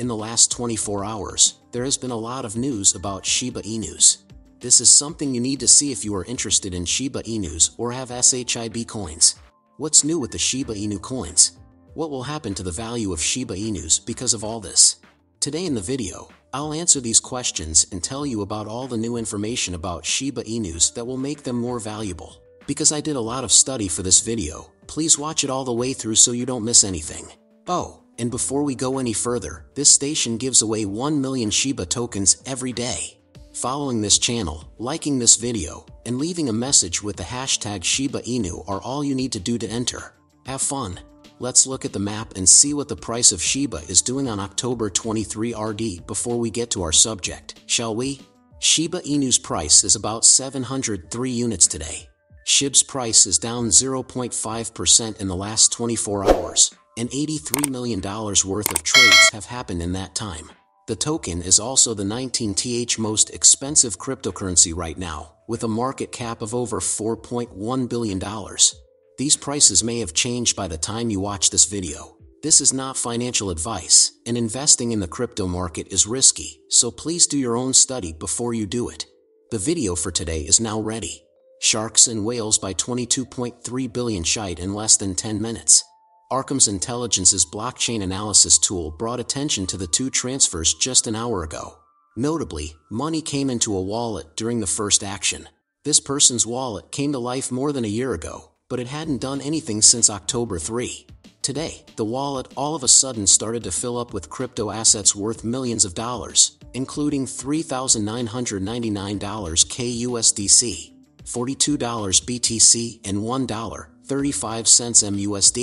In the last 24 hours, there has been a lot of news about Shiba Inus. This is something you need to see if you are interested in Shiba Inus or have SHIB coins. What's new with the Shiba Inu coins? What will happen to the value of Shiba Inus because of all this? Today in the video, I'll answer these questions and tell you about all the new information about Shiba Inus that will make them more valuable. Because I did a lot of study for this video, please watch it all the way through so you don't miss anything. Oh, and before we go any further, this station gives away 1 million Shiba tokens every day. Following this channel, liking this video, and leaving a message with the hashtag Shiba Inu are all you need to do to enter. Have fun! Let's look at the map and see what the price of Shiba is doing on October 23 RD before we get to our subject, shall we? Shiba Inu's price is about 703 units today. SHIB's price is down 0.5% in the last 24 hours, and $83 million worth of trades have happened in that time. The token is also the 19th most expensive cryptocurrency right now, with a market cap of over $4.1 billion. These prices may have changed by the time you watch this video. This is not financial advice, and investing in the crypto market is risky, so please do your own study before you do it. The video for today is now ready. Sharks and whales by 22.3 billion SHIB in less than 10 minutes. Arkham's Intelligence's blockchain analysis tool brought attention to the two transfers just an hour ago. Notably, money came into a wallet during the first action. This person's wallet came to life more than a year ago, but it hadn't done anything since October 3. Today, the wallet all of a sudden started to fill up with crypto assets worth millions of dollars, including $3,999 KUSDC, $42 BTC, and $1.35 MUSD.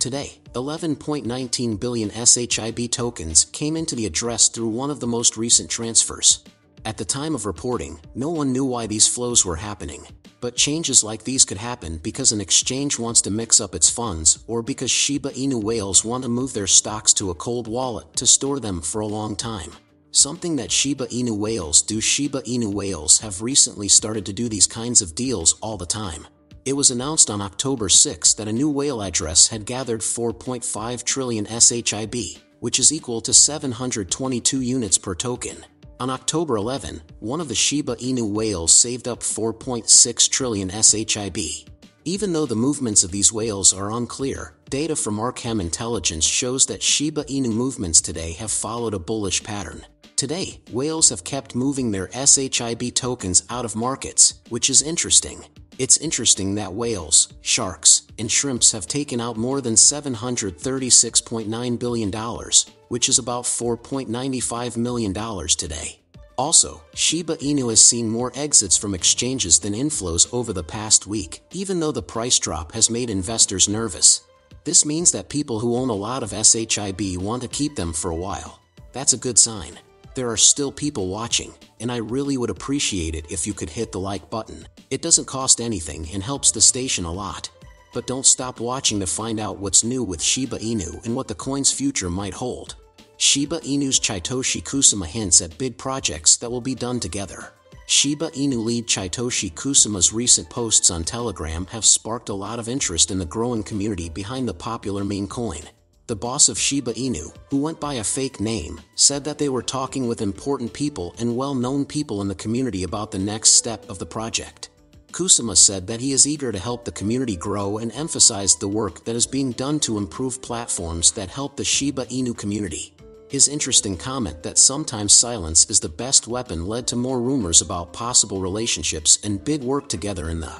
Today, 11.19 billion SHIB tokens came into the address through one of the most recent transfers. At the time of reporting, no one knew why these flows were happening, but changes like these could happen because an exchange wants to mix up its funds or because Shiba Inu whales want to move their stocks to a cold wallet to store them for a long time. Something that Shiba Inu whales do. Shiba Inu whales have recently started to do these kinds of deals all the time. It was announced on October 6 that a new whale address had gathered 4.5 trillion SHIB, which is equal to 722 units per token. On October 11, one of the Shiba Inu whales saved up 4.6 trillion SHIB. Even though the movements of these whales are unclear, data from Arkham Intelligence shows that Shiba Inu movements today have followed a bullish pattern. Today, whales have kept moving their SHIB tokens out of markets, which is interesting. It's interesting that whales, sharks, and shrimps have taken out more than $736.9 billion, which is about $4.95 million today. Also, Shiba Inu has seen more exits from exchanges than inflows over the past week, even though the price drop has made investors nervous. This means that people who own a lot of SHIB want to keep them for a while. That's a good sign. There are still people watching, and I really would appreciate it if you could hit the like button. It doesn't cost anything and helps the station a lot. But don't stop watching to find out what's new with Shiba Inu and what the coin's future might hold. Shiba Inu's Kaitoshi Kusama hints at big projects that will be done together. Shiba Inu lead Kaitoshi Kusama's recent posts on Telegram have sparked a lot of interest in the growing community behind the popular meme coin. The boss of Shiba Inu, who went by a fake name, said that they were talking with important people and well-known people in the community about the next step of the project. Kusama said that he is eager to help the community grow and emphasized the work that is being done to improve platforms that help the Shiba Inu community. His interesting comment that sometimes silence is the best weapon led to more rumors about possible relationships and big work together in the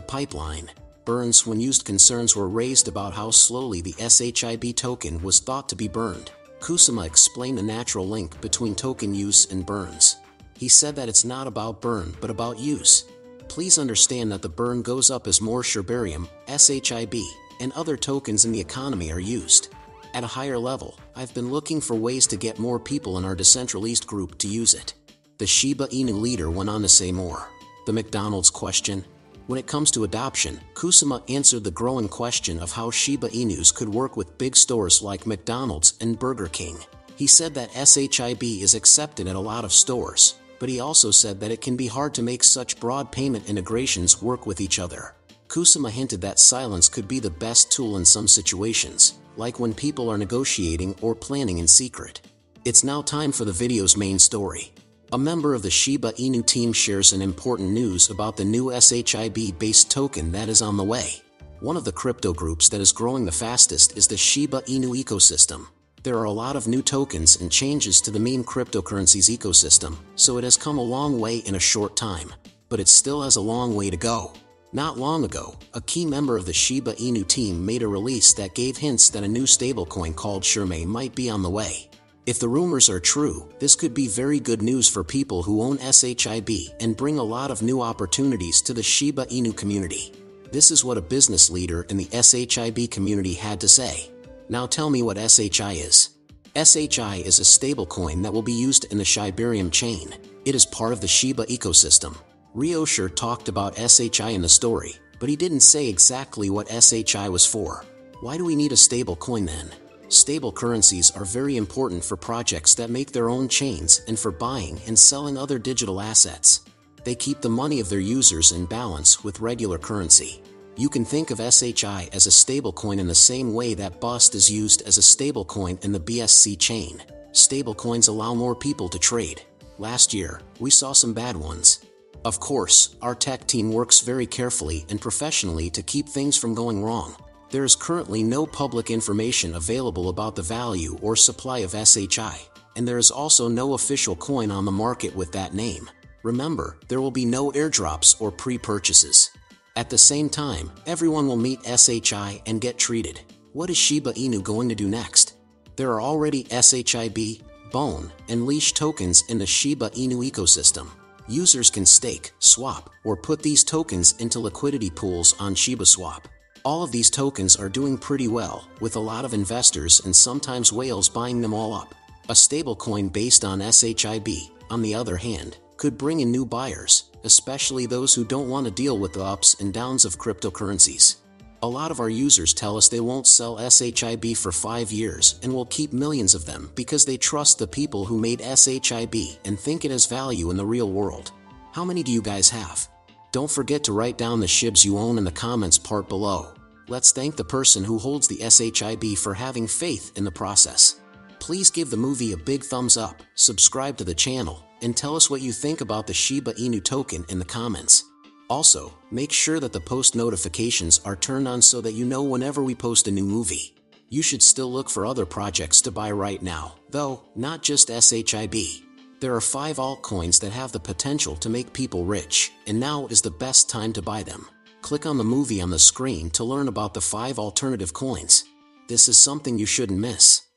pipeline. Burns when used. Concerns were raised about how slowly the SHIB token was thought to be burned. Kusama explained the natural link between token use and burns. He said that it's not about burn but about use. Please understand that the burn goes up as more Shibarium, SHIB, and other tokens in the economy are used. At a higher level, I've been looking for ways to get more people in our decentralized group to use it. The Shiba Inu leader went on to say more. The McDonald's question? When it comes to adoption, Kusama answered the growing question of how Shiba Inus could work with big stores like McDonald's and Burger King. He said that SHIB is accepted at a lot of stores, but he also said that it can be hard to make such broad payment integrations work with each other. Kusama hinted that silence could be the best tool in some situations, like when people are negotiating or planning in secret. It's now time for the video's main story. A member of the Shiba Inu team shares an important news about the new SHIB-based token that is on the way. One of the crypto groups that is growing the fastest is the Shiba Inu ecosystem. There are a lot of new tokens and changes to the main cryptocurrency's ecosystem, so it has come a long way in a short time. But it still has a long way to go. Not long ago, a key member of the Shiba Inu team made a release that gave hints that a new stablecoin called SHIB might be on the way. If the rumors are true, this could be very good news for people who own SHIB and bring a lot of new opportunities to the Shiba Inu community. This is what a business leader in the SHIB community had to say. Now tell me what SHI is. SHI is a stablecoin that will be used in the Shibarium chain. It is part of the Shiba ecosystem. Ryosher talked about SHI in the story, but he didn't say exactly what SHI was for. Why do we need a stablecoin then? Stable currencies are very important for projects that make their own chains and for buying and selling other digital assets. They keep the money of their users in balance with regular currency. You can think of SHI as a stablecoin in the same way that BUSD is used as a stablecoin in the BSC chain. Stablecoins allow more people to trade. Last year, we saw some bad ones. Of course, our tech team works very carefully and professionally to keep things from going wrong. There is currently no public information available about the value or supply of SHI, and there is also no official coin on the market with that name. Remember, there will be no airdrops or pre-purchases. At the same time, everyone will meet SHI and get treated. What is Shiba Inu going to do next? There are already SHIB, Bone, and Leash tokens in the Shiba Inu ecosystem. Users can stake, swap, or put these tokens into liquidity pools on ShibaSwap. All of these tokens are doing pretty well, with a lot of investors and sometimes whales buying them all up. A stablecoin based on SHIB, on the other hand, could bring in new buyers, especially those who don't want to deal with the ups and downs of cryptocurrencies. A lot of our users tell us they won't sell SHIB for 5 years and will keep millions of them because they trust the people who made SHIB and think it has value in the real world. How many do you guys have? Don't forget to write down the SHIBs you own in the comments part below. Let's thank the person who holds the SHIB for having faith in the process. Please give the movie a big thumbs up, subscribe to the channel, and tell us what you think about the Shiba Inu token in the comments. Also, make sure that the post notifications are turned on so that you know whenever we post a new movie. You should still look for other projects to buy right now, though, not just SHIB. There are 5 altcoins that have the potential to make people rich, and now is the best time to buy them. Click on the movie on the screen to learn about the 5 alternative coins. This is something you shouldn't miss.